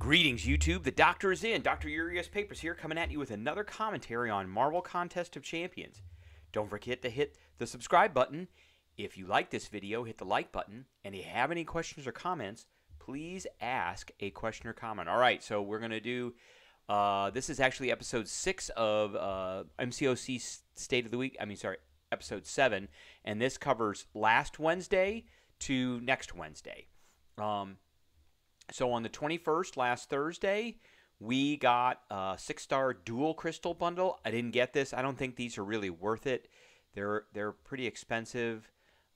Greetings, YouTube. The doctor is in. Dr. Yurius Papers here, coming at you with another commentary on Marvel Contest of Champions. Don't forget to hit the subscribe button. If you like this video, hit the like button. And if you have any questions or comments, please ask a question or comment. All right, so we're going to do, this is actually episode 6 of MCOC State of the Week. Episode 7. And this covers last Wednesday to next Wednesday. So on the 21st, last Thursday, we got a 6-star dual crystal bundle. I didn't get this. I don't think these are really worth it. They're pretty expensive.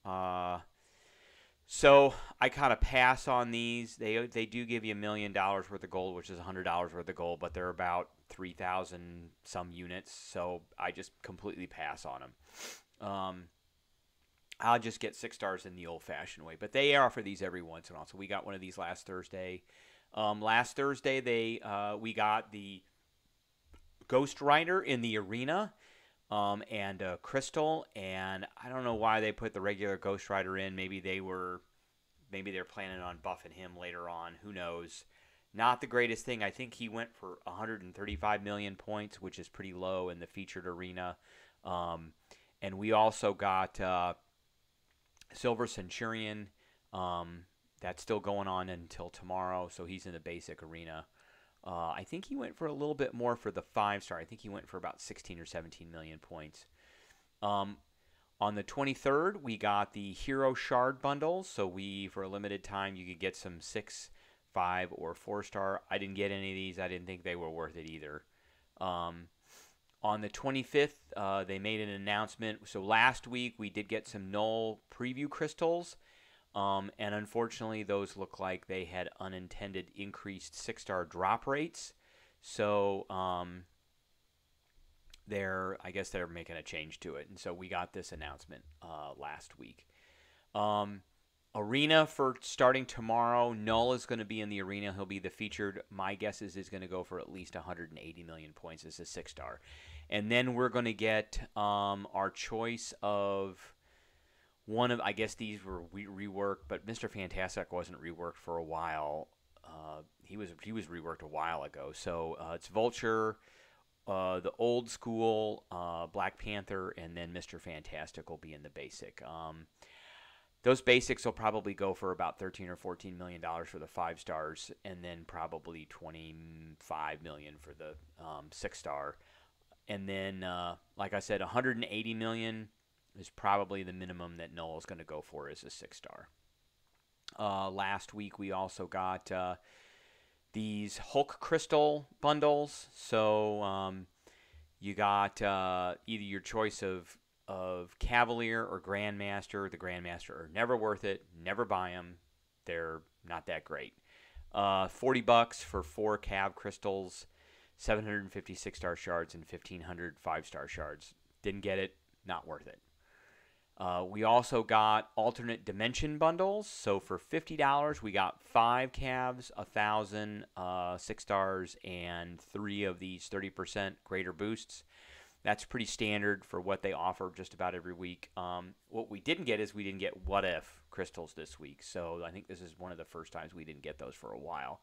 So I kind of pass on these. They do give you $1 million worth of gold, which is $100 worth of gold, but they're about 3,000 some units. So I just completely pass on them. I'll just get 6 stars in the old-fashioned way. But they offer these every once in a while. So we got one of these last Thursday. Last Thursday, we got the Ghost Rider in the arena and a crystal. And I don't know why they put the regular Ghost Rider in. Maybe they're planning on buffing him later on. Who knows? Not the greatest thing. I think he went for 135 million points, which is pretty low in the featured arena. And we also got... Silver Centurion, that's still going on until tomorrow, so he's in the basic arena. I think he went for a little bit more for the 5-star. I think he went for about 16 or 17 million points. On the 23rd, we got the Hero Shard bundles, so for a limited time, you could get some 6, 5, or 4-star. I didn't get any of these. I didn't think they were worth it either. On the 25th, they made an announcement. So last week, we did get some null preview crystals. And unfortunately, those look like they had unintended increased 6-star drop rates. So I guess they're making a change to it. And so we got this announcement last week. Arena for starting tomorrow. Null is going to be in the arena. He'll be the featured. My guess is he's going to go for at least 180 million points as a 6-star. And then we're going to get our choice of one of, I guess these were reworked, but Mr. Fantastic wasn't reworked for a while. He was reworked a while ago. So it's Vulture, the old school, Black Panther, and then Mr. Fantastic will be in the basic. Those basics will probably go for about $13 or $14 million for the 5 stars, and then probably $25 million for the 6-star. And then, like I said, $180 million is probably the minimum that Noel is going to go for as a 6-star. Last week, we also got these Hulk crystal bundles. So you got either your choice of Cavalier or Grandmaster. The Grandmaster are never worth it. Never buy them. They're not that great. 40 bucks for 4 Cav crystals, 750 6-star shards, and 1,500 5-star shards. Didn't get it. Not worth it. We also got alternate dimension bundles. So for $50, we got 5 Cavs, 1,000 6-stars, and 3 of these 30% greater boosts. That's pretty standard for what they offer just about every week. What we didn't get is we didn't get What If crystals this week. So I think this is one of the first times we didn't get those for a while.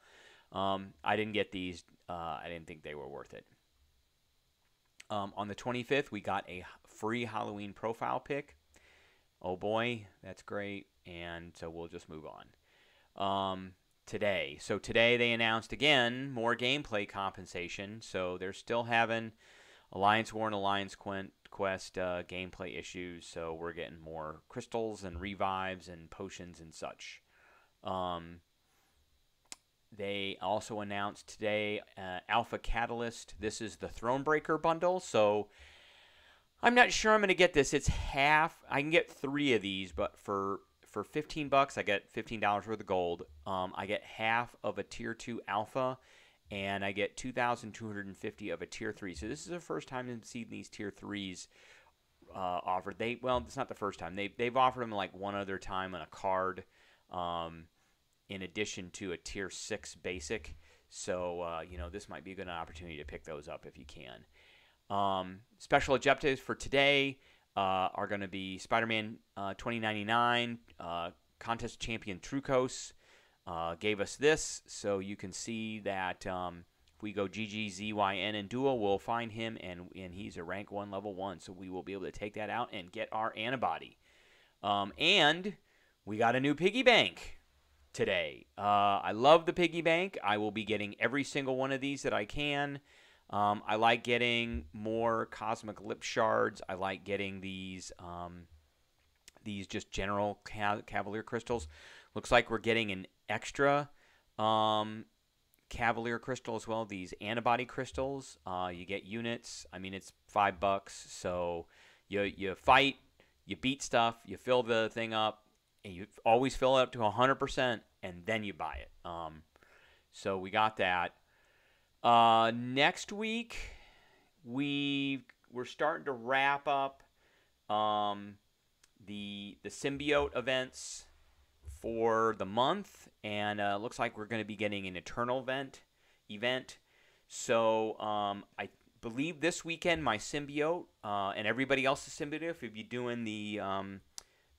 I didn't get these. I didn't think they were worth it. On the 25th, we got a free Halloween profile pick. Oh, boy, that's great. And so we'll just move on. Today. So today they announced, again, more gameplay compensation. So they're still having... Alliance War and Alliance Quest gameplay issues, so we're getting more crystals and revives and potions and such. They also announced today Alpha Catalyst. This is the Thronebreaker bundle, so I'm not sure I'm going to get this. It's half. I can get 3 of these, but for 15 bucks, I get $15 worth of gold. I get half of a Tier 2 Alpha, and I get 2,250 of a Tier 3. So this is the first time I've seen these Tier 3s offered. Well, it's not the first time. They've offered them like one other time on a card in addition to a Tier 6 basic. So, you know, this might be a good opportunity to pick those up if you can. Special objectives for today are going to be Spider-Man 2099, Contest Champion Trucos, gave us this, so you can see that if we go GGZYN in dual, we'll find him, and he's a rank 1, level 1, so we will be able to take that out and get our antibody. And we got a new piggy bank today. I love the piggy bank. I will be getting every single one of these that I can. I like getting more cosmic lip shards. I like getting these just general Cavalier crystals. Looks like we're getting an extra Cavalier crystal as well. These antibody crystals. You get units. I mean, it's $5, so you fight, you beat stuff, you fill the thing up, and you always fill it up to 100%, and then you buy it. So we got that. Next week, we're starting to wrap up the symbiote events for the month, and looks like we're going to be getting an Eternal event. So I believe this weekend my symbiote and everybody else's symbiote, if you're doing the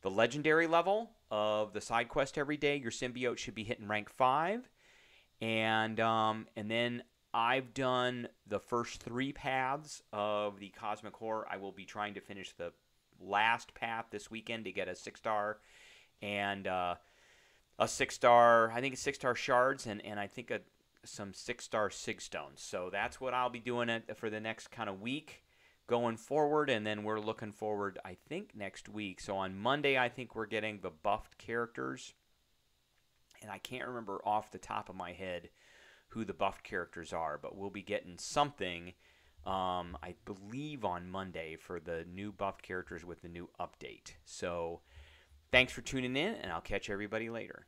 legendary level of the side quest every day, your symbiote should be hitting rank 5, and then I've done the first 3 paths of the Cosmic Horror. I will be trying to finish the last path this weekend to get a 6-star and a 6-star, I think it's 6-star shards, and I think some 6-star sig stones. So that's what I'll be doing for the next kind of week going forward, and then we're looking forward, I think, next week. So on Monday, I think we're getting the buffed characters, and I can't remember off the top of my head who the buffed characters are, but we'll be getting something, I believe, on Monday for the new buffed characters with the new update. So thanks for tuning in, and I'll catch everybody later.